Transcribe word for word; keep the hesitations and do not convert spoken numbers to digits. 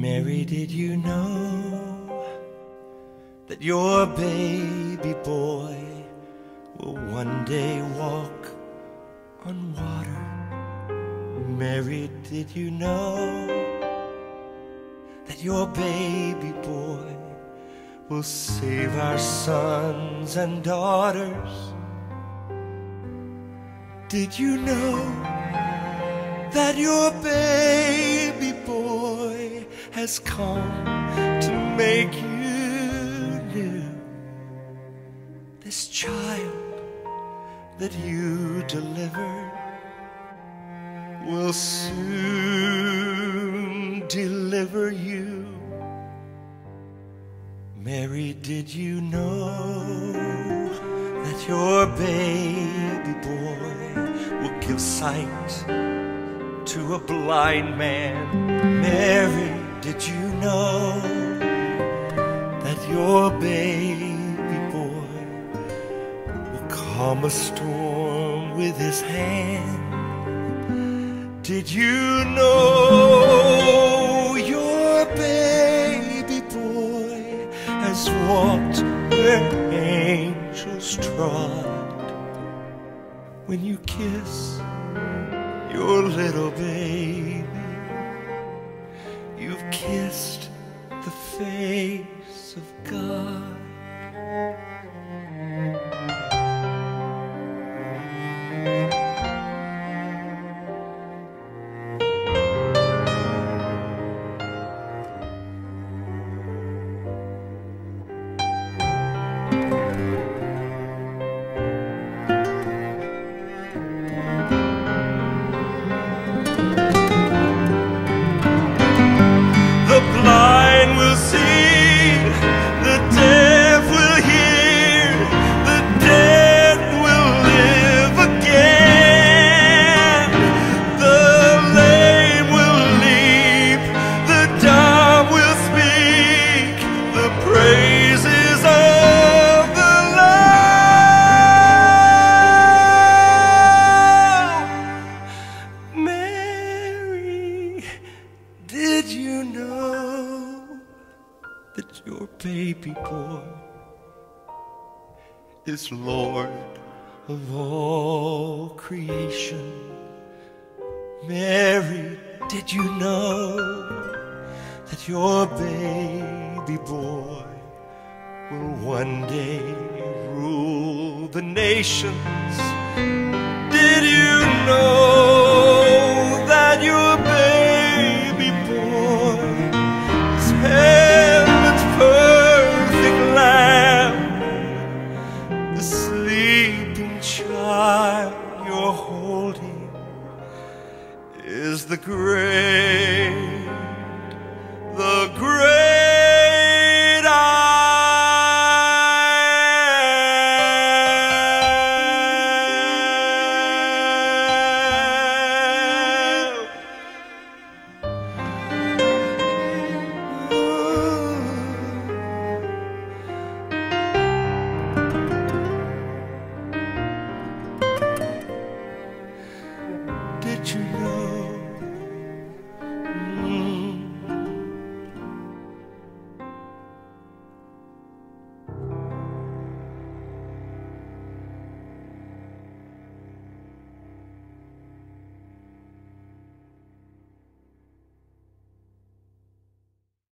Mary, did you know that your baby boy will one day walk on water? Mary, did you know that your baby boy will save our sons and daughters? Did you know that your baby boy has come to make you new? This child that you delivered will soon deliver you. Mary, did you know that your baby boy will give sight to a blind man? Mary, did you know that your baby boy will calm a storm with his hand? Did you know your baby boy has walked where angels trod? When you kiss your little baby, you've kissed the face of God. That your baby boy is Lord of all creation. Mary, did you know that your baby boy will one day rule the nations? Did you know?